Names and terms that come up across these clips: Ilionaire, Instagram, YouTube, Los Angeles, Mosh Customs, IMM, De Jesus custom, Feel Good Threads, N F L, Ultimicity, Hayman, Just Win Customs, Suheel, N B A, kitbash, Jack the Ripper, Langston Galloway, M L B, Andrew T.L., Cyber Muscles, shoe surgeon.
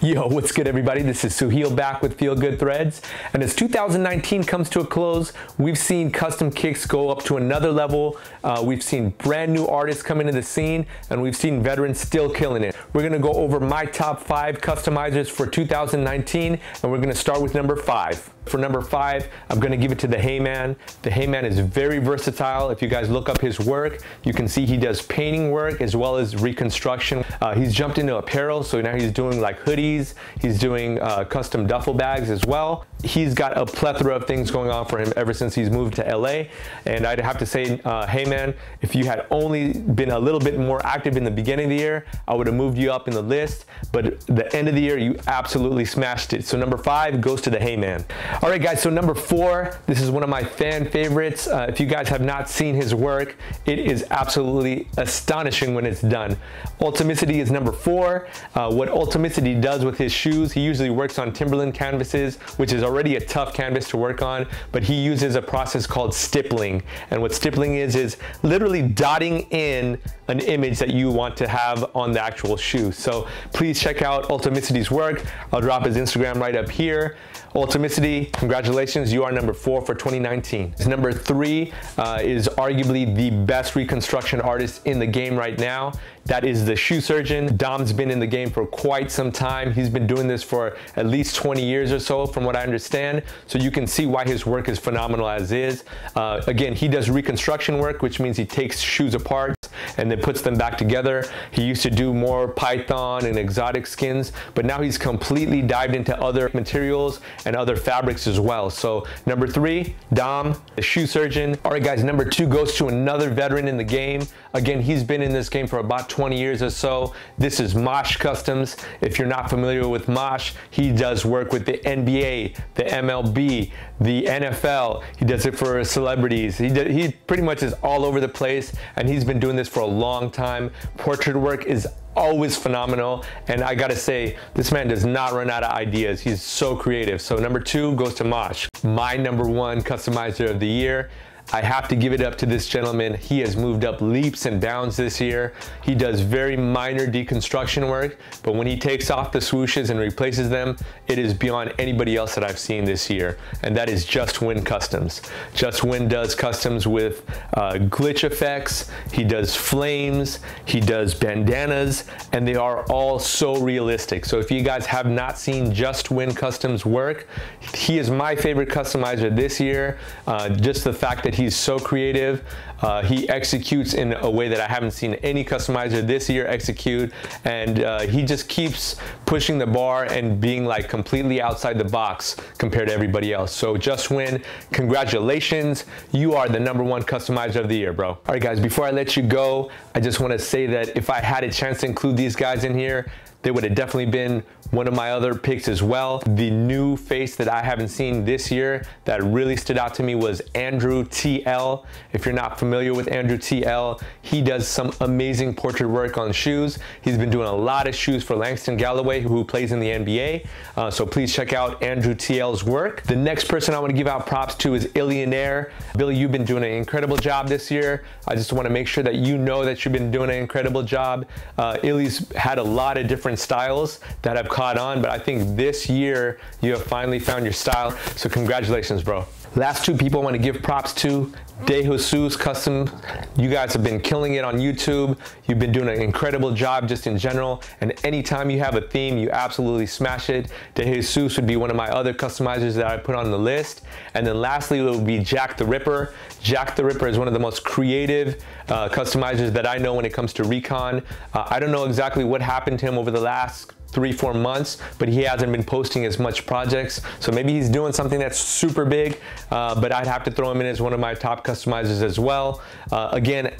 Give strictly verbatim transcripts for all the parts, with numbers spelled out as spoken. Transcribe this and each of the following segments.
Yo, what's good everybody? This is Suheel back with Feel Good Threads. And as two thousand nineteen comes to a close, we've seen custom kicks go up to another level. Uh, we've seen brand new artists come into the scene, and we've seen veterans still killing it. We're gonna go over my top five customizers for two thousand nineteen, and we're gonna start with number five. For number five, I'm gonna give it to the Hayman. The Hayman is very versatile. If you guys look up his work, you can see he does painting work as well as reconstruction. Uh, he's jumped into apparel, so now he's doing like hoodies. He's doing uh, custom duffel bags as well. He's got a plethora of things going on for him ever since he's moved to L A. And I'd have to say, uh, Hayman, if you had only been a little bit more active in the beginning of the year, I would have moved you up in the list. But at the end of the year, you absolutely smashed it. So number five goes to the Hayman. All right, guys, so number four, this is one of my fan favorites. Uh, if you guys have not seen his work, it is absolutely astonishing when it's done. Ultimicity is number four. Uh, what Ultimicity does with his shoes, he usually works on Timberland canvases, which is already a tough canvas to work on, but he uses a process called stippling. And what stippling is, is literally dotting in an image that you want to have on the actual shoe. So please check out Ultimicity's work. I'll drop his Instagram right up here. Ultimicity, congratulations, you are number four for twenty nineteen. Number three uh, is arguably the best reconstruction artist in the game right now. That is the Shoe Surgeon. Dom's been in the game for quite some time. He's been doing this for at least twenty years or so, from what I understand. So you can see why his work is phenomenal as is. Uh, again, he does reconstruction work, which means he takes shoes apart and then puts them back together. He used to do more python and exotic skins, but now he's completely dived into other materials and other fabrics as well. So number three, Dom, the Shoe Surgeon. All right, guys, number two goes to another veteran in the game. Again, he's been in this game for about twenty years or so. This is Mosh Customs. If you're not familiar with Mosh, he does work with the N B A, the M L B, the N F L. He does it for celebrities. He, did, he pretty much is all over the place, and he's been doing this for a long time. Portrait work is always phenomenal, and I gotta say, this man does not run out of ideas. He's so creative. So number two goes to Mosh. My number one customizer of the year, I have to give it up to this gentleman. He has moved up leaps and bounds this year. He does very minor deconstruction work, but when he takes off the swooshes and replaces them, it is beyond anybody else that I've seen this year, and that is Just Win Customs. Just Win does customs with uh, glitch effects, he does flames, he does bandanas, and they are all so realistic. So if you guys have not seen Just Win Customs work, he is my favorite customizer this year. Uh, just the fact that he's so creative. Uh, he executes in a way that I haven't seen any customizer this year execute, and uh, he just keeps pushing the bar and being like completely outside the box compared to everybody else. So Just Win, congratulations. You are the number one customizer of the year, bro. All right, guys, before I let you go, I just want to say that if I had a chance to include these guys in here, they would have definitely been one of my other picks as well. The new face that I haven't seen this year that really stood out to me was Andrew T L. If you're not familiar with Andrew T L, he does some amazing portrait work on shoes. He's been doing a lot of shoes for Langston Galloway, who plays in the N B A. Uh, so please check out Andrew T L's work. The next person I want to give out props to is Ilionaire. Billy, you've been doing an incredible job this year. I just want to make sure that you know that you've been doing an incredible job. Uh, Illy's had a lot of different styles that have caught on, but I think this year you have finally found your style. So congratulations, bro. Last two people I want to give props to, De Jesus Custom. You guys have been killing it on YouTube. You've been doing an incredible job just in general, and anytime you have a theme, you absolutely smash it. De Jesus would be one of my other customizers that I put on the list. And then lastly, it would be Jack the Ripper. Jack the Ripper is one of the most creative uh, customizers that I know when it comes to recon. Uh, I don't know exactly what happened to him over the last three, four months, but he hasn't been posting as much projects. So maybe he's doing something that's super big, uh, but I'd have to throw him in as one of my top customizers as well. Uh, again,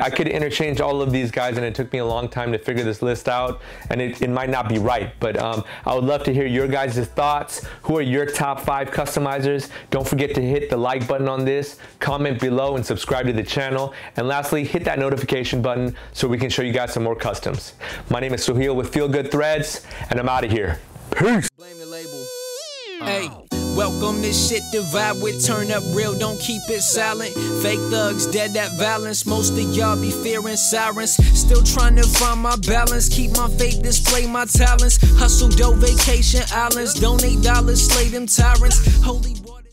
I could interchange all of these guys, and it took me a long time to figure this list out, and it, it might not be right, but um, I would love to hear your guys' thoughts. Who are your top five customizers? Don't forget to hit the like button on this, comment below, and subscribe to the channel. And lastly, hit that notification button so we can show you guys some more customs. My name is Suheel with Feel Good Threads, and I'm out of here. Peace. Blame the label. Hey. Welcome this shit to vibe with, turn up real, don't keep it silent. Fake thugs dead at violence, most of y'all be fearing sirens. Still trying to find my balance, keep my faith, display my talents. Hustle dough, vacation islands, donate dollars, slay them tyrants. Holy water.